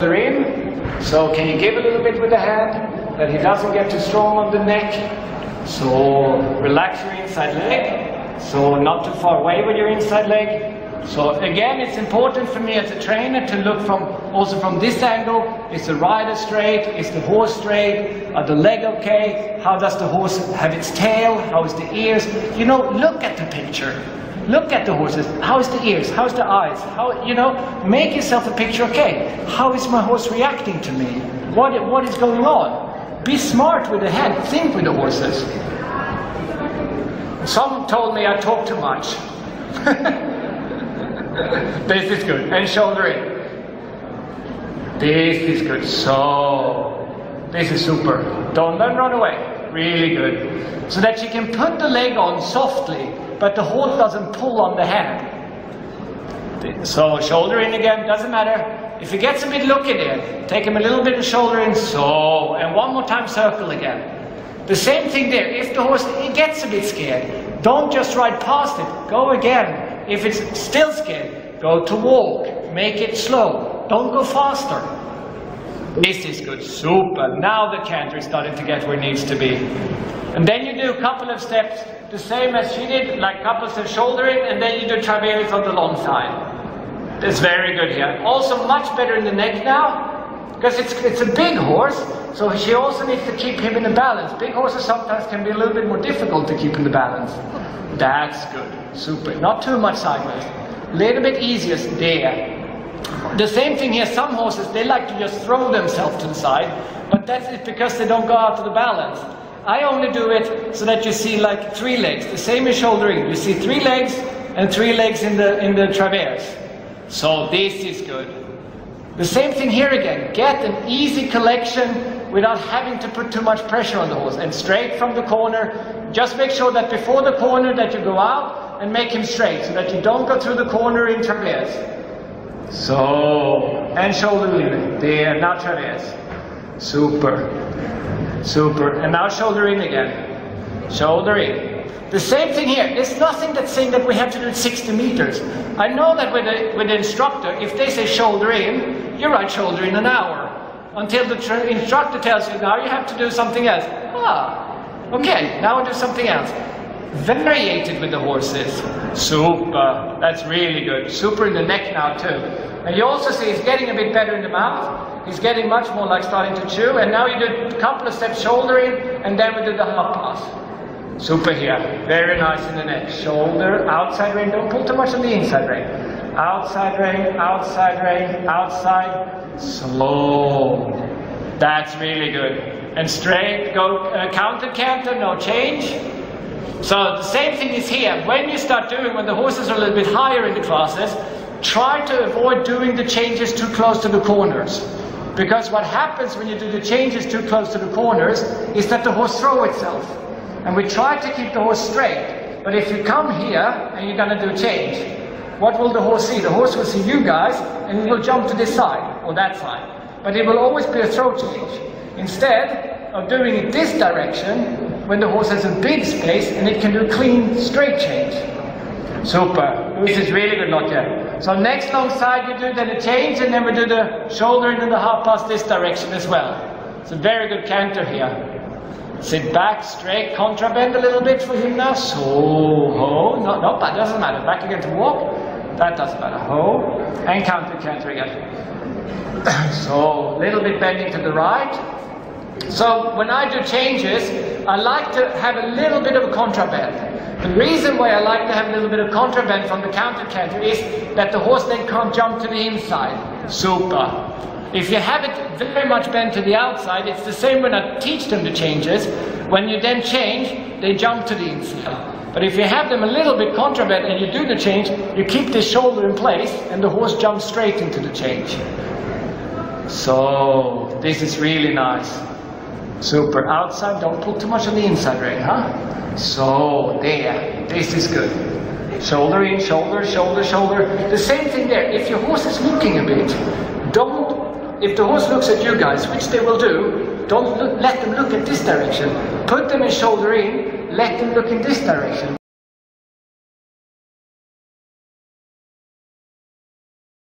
In. So can you give a little bit with the hand that he doesn't get too strong on the neck. So relax your inside leg, so not too far away with your inside leg. So again, it's important for me as a trainer to look from also from this angle. Is the rider straight? Is the horse straight? Are the leg okay? How does the horse have its tail? How is the ears? You know, look at the picture. Look at the horses. How is the ears? How is the eyes? How, you know, make yourself a picture. Okay, how is my horse reacting to me? What is going on? Be smart with the hand. Think with the horses. Some told me I talk too much. This is good. And shoulder in. This is good. So, this is super. Don't run away. Really good. So that she can put the leg on softly, but the horse doesn't pull on the hand. So shoulder in again, doesn't matter. If he gets a bit look in there, take him a little bit of shoulder in, so, and one more time circle again. The same thing there, if the horse gets a bit scared, don't just ride past it, go again. If it's still scared, go to walk, make it slow, don't go faster. This is good, super. Now the canter is starting to get where it needs to be. And then you do a couple of steps, the same as she did, like couples of shoulder in, and then you do travails on the long side. That's very good here. Also much better in the neck now, because it's a big horse, so she also needs to keep him in the balance. Big horses sometimes can be a little bit more difficult to keep in the balance. That's good, super. Not too much sideways. A little bit easier there. The same thing here, some horses, they like to just throw themselves to the side, but that's because they don't go out to the balance. I only do it so that you see like three legs, the same as shouldering. You see three legs and three legs in the traverse. So this is good. The same thing here again, get an easy collection without having to put too much pressure on the horse, and straight from the corner. Just make sure that before the corner that you go out and make him straight so that you don't go through the corner in traverse. So, and shoulder in, there, now traverse, super, super, and now shoulder in again, shoulder in. The same thing here, there's nothing that's saying that we have to do it 60 meters. I know that with the instructor, if they say shoulder in, you write shoulder in an hour, until the instructor tells you, now you have to do something else. Ah, okay, now we'll do something else. Variated with the horses. Super. That's really good. Super in the neck now too. And you also see he's getting a bit better in the mouth. He's getting much more like starting to chew. And now you do a couple of steps shoulder in, and then we do the half pass. Super here. Very nice in the neck. Shoulder, outside rein. Don't pull too much on the inside rein. Outside rein, outside rein, outside. Slow. That's really good. And straight. Go counter canter. No change. So the same thing is here. When you start doing, when the horses are a little bit higher in the classes, try to avoid doing the changes too close to the corners. Because what happens when you do the changes too close to the corners is that the horse throws itself. And we try to keep the horse straight. But if you come here and you're going to do a change, what will the horse see? The horse will see you guys and it will jump to this side or that side. But it will always be a throw change. Instead of doing it this direction, when the horse has a big space and it can do clean, straight change. Super. This is really good, not yet. So next long side you do then a change, and then we do the shoulder and then the half pass this direction as well. It's a very good canter here. Sit back, straight, contra bend a little bit for him now. So, ho, not bad, doesn't matter. Back again to walk. That doesn't matter. Ho, and counter canter again. So, a little bit bending to the right. So when I do changes, I like to have a little bit of a contraband. The reason why I like to have a little bit of contraband from the counter canter is that the horse then can't jump to the inside. Super. If you have it very much bent to the outside, it's the same when I teach them the changes. When you then change, they jump to the inside. But if you have them a little bit contraband and you do the change, you keep the shoulder in place and the horse jumps straight into the change. So, this is really nice. Super. Outside, don't pull too much on the inside rein, huh? So, there. This is good. Shoulder in, shoulder, shoulder, shoulder. The same thing there. If your horse is looking a bit, don't... If the horse looks at you guys, which they will do, don't let them look at this direction. Put them in shoulder in, let them look in this direction.